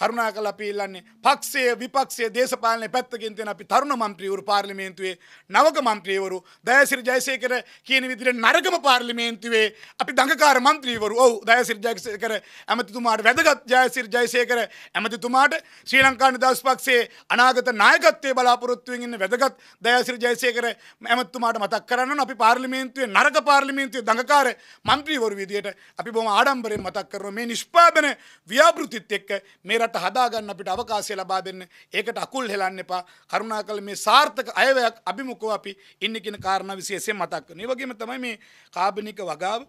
කරුණාකර අපි ඉල්ලන්නේ පක්ෂය විපක්ෂය දේශපාලන පැත්තකින් තියෙන අපි තරුණ മന്ത്രിවරු පාර්ලිමේන්තුවේ නවක മന്ത്രിවරු දයසිරි ජයසේකර කියන විදිහට නරගම පාර්ලිමේන්තුවේ අපි දඟකාර മന്ത്രിවරු ඔව් දයසිරි ජයසේකර ඇමතිතුමාට වැදගත් ජයසිරි ජයසේකර ඇමතිතුමාට ශ්‍රී ලංකා නිදහස් පක්ෂයේ අනාගත නායකත්වයේ බලාපොරොත්තු වෙමින් ඉන්න වැදගත් දයසිරි ජයසේකර ඇමතිතුමාට මතක් කරන්න ඕන අපි පාර්ලිමේන්තුවේ නරක පාර්ලිමේන්තුවේ දඟකාර മന്ത്രിවරු විදිහට අපි බොහොම ආඩම්බරයෙන් මතක් කරනවා මේ නිෂ්පාදන ව්‍යාපෘතිත් එක්ක මේ හදාගන්න අපිට අවකාශය ලබා දෙන්න ඒකට අකුල් හෙලන්න එපා කරුණාකර මේ සාර්ථක අයවැයක් අභිමුඛව අපි ඉන්නේ කියන කාරණා විශේෂයෙන් මතක් කරනවා. ඒ වගේම තමයි මේ කාබනික වගාව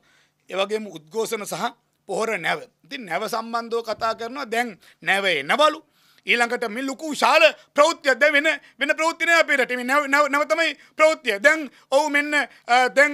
ඒ වගේම උද්ඝෝෂණ සහ පොහොර නැව. ඉතින් නැව සම්බන්ධව කතා කරනවා. දැන් නැව එනවලු. ඊළඟට මේ ලොකු ශාල ප්‍රවෘත්තිය දැන් වෙන ප්‍රවෘත්ති නෑ අපේ රටේ. මේ නැව තමයි ප්‍රවෘත්තිය. දැන් ඔව් මෙන්න දැන්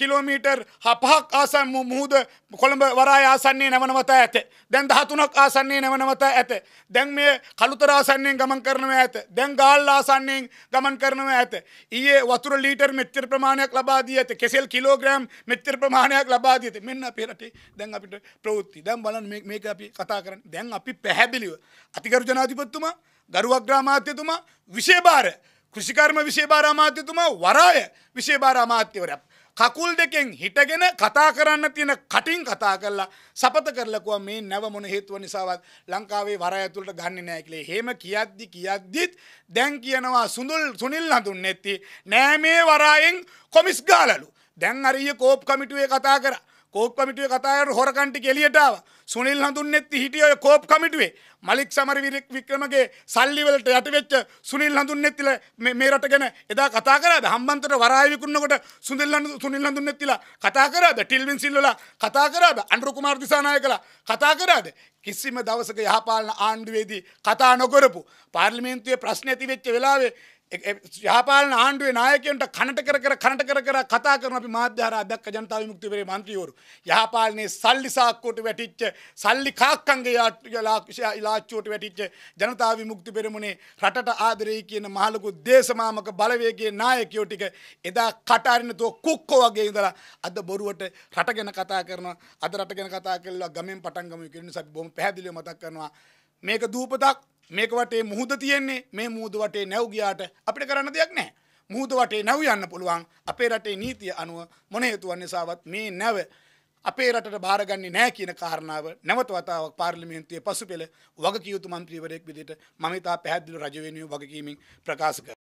කිලෝමීටර් 5ක් ආසන්න මුහුද කොළඹ වරාය ආසන්නයේ නැව නවතා ඇත. දැන් 13ක් ආසන්නයේ නැව නවතා ඇත. දැන් මේ කලුතර ආසන්නයෙන් ගමන් කරනවා ඇත. දැන් ගාල්ල ආසන්නයෙන් ගමන් කරනවා ඇත. ඊයේ වතුර ලීටර් මෙච්චර ප්‍රමාණයක් ලබා දී ඇත. කෙසෙල් කිලෝග්‍රෑම් මෙච්චර ප්‍රමාණයක් ලබා දී ඇත. මෙන්න අපේ රටේ දැන් අපිට ප්‍රවෘත්ති. දැන් බලන්න මේක අපි කතා කරන්නේ. දැන් අපි පැහැදිලිව අතිගරු ජනාධිපතිතුමා ගරුවග්‍ර අමාත්‍යතුමා විශේෂභාර කෘෂිකර්ම විශේෂභාර අමාත්‍යතුමා වරාය විශේෂභාර අමාත්‍යවරයා කකුල් දෙකෙන් හිටගෙන කතා කරන්න තියෙන කටින් කතා කරලා සපත කරලා කිව්වා මේ නැව මොන හේතුව නිසාවත් ලංකාවේ වරාය ඇතුළට ගන්නෙ නැහැ කියලා. එහෙම කියද්දිත් දැන් කියනවා සුනිල් හඳුන්නේත්ටි නෑ මේ වරායෙන් කොමිස් ගාලලු. දැන් අරිය කෝප් කමිටුවේ කතා කරා. කෝප් කමිටුවේ කතා කරලා හොරකන් ටික එළියට ආවා. සුනිල් හඳුන්නේත්ටි හිටියේ කෝප් කමිටුවේ. මලික් සමරවීර වික්‍රමගේ සල්ලි වලට යට වෙච්ච සුනිල් හඳුන්නේත්තිලා මේ රට ගැන එදා කතා කරාද? හම්බන්තොට වරාය විකුණනකොට සුනිල් හඳුන්නේත්තිලා කතා කරාද? ටිල්වින් සිල්වලා කතා කරාද? අනුර කුමාර දිසානායකලා කතා කරාද? කිසිම දවසක යහපාලන ආණ්ඩුවේදී කතා නොකරපු පාර්ලිමේන්තුවේ ප්‍රශ්න ඇති වෙච්ච වෙලාවේ යහපාලන ආණ්ඩුවේ නායකයන්ට කනට කර කතා කරන අපි මාධ්‍ය හරහා අධ්‍යක්ෂ ජනතා විමුක්ති පෙරේ മന്ത്രിවරු යහපාලනයේ සල්ලි සාක්කුවට වැටිච්ච සල්ලි කාක්කන්ගේ ඉලාච්චුවට වැටිච්ච ජනතා විමුක්ති පෙරමුණේ රටට ආදරෙයි කියන මහලොකු දේශමාමක බලවේගයේ නායකයෝ ටික එදා කට අරිනතෝ කුක්කෝ වගේ ඉඳලා අද බොරුවට රට ගැන කතා කරනවා. අද රට ගැන කතා කළා ගමෙන් පටන් ගමු කියන නිසා අපි බොහොම පැහැදිලිව මතක් කරනවා මේක දූපතක්. මේක වටේ මුහුද තියෙන්නේ. මේ මුහුද වටේ නැව් ගියාට අපිට කරන්න දෙයක් නැහැ. මුහුද වටේ නැව් යන්න පුළුවන්. අපේ රටේ නීතිය අනුව මොන හේතුවක් නිසාවත් මේ නැව අපේ රටට බාරගන්නේ නැහැ කියන කාරණාව නැවත වතාවක් පාර්ලිමේන්තුවේ පසුපෙළ වගකීම් යුතු മന്ത്രിවරයෙක් විදිහට මම ඉතා පැහැදිලිව රජ වෙනුවෙන් වගකීමෙන් ප්‍රකාශ කරනවා.